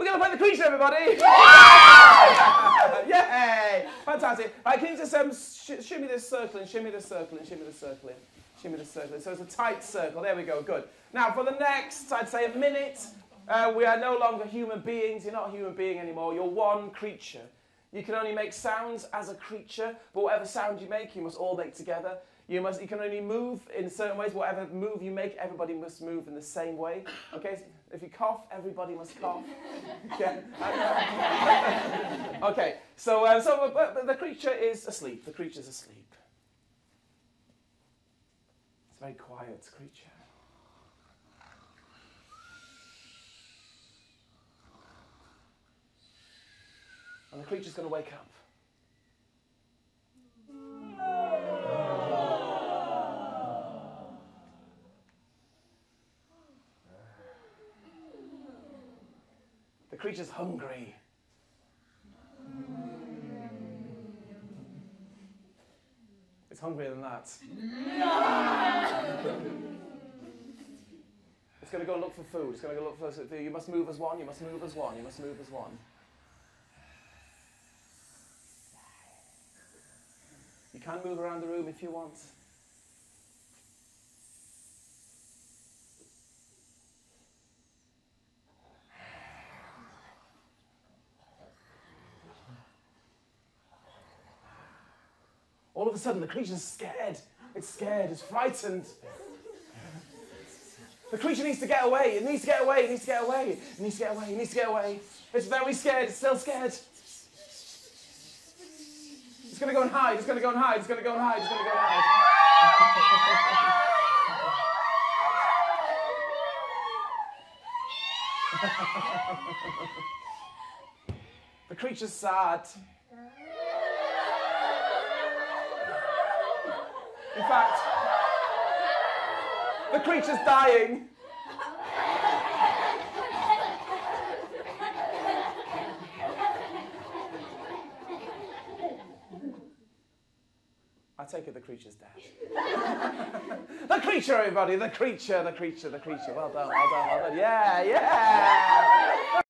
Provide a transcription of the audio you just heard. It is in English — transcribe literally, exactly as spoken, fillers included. We're going to play the Creature, everybody! Yay! Fantastic. Right, can you just um, sh shimmy this circling, shimmy this circling, shimmy this circling, shimmy this circling. So it's a tight circle. There we go. Good. Now, for the next, I'd say a minute, uh, we are no longer human beings. You're not a human being anymore. You're one creature. You can only make sounds as a creature, but whatever sound you make, you must all make together. You must. You can only move in certain ways. Whatever move you make, everybody must move in the same way. Okay. So if you cough, everybody must cough. Okay. Okay. So, uh, so uh, the creature is asleep. The creature's asleep. It's a very quiet creature. And the creature's going to wake up. The creature's hungry. It's hungrier than that. It's going to go look for food. It's going to go look for food. You must move as one. You must move as one. You must move as one. You can move around the room if you want. All of a sudden, the creature's scared. It's scared. It's frightened. The creature needs to get away. It needs to get away. It needs to get away. It needs to get away. It needs to get away. It's very scared. It's still scared. It's going to go and hide. It's going to go and hide. It's going to go and hide. It's going to go and hide. The creature's sad. In fact, the creature's dying. I take it the creature's dead. The creature, everybody, the creature, the creature, the creature. Well done, well done, well done. Yeah, yeah.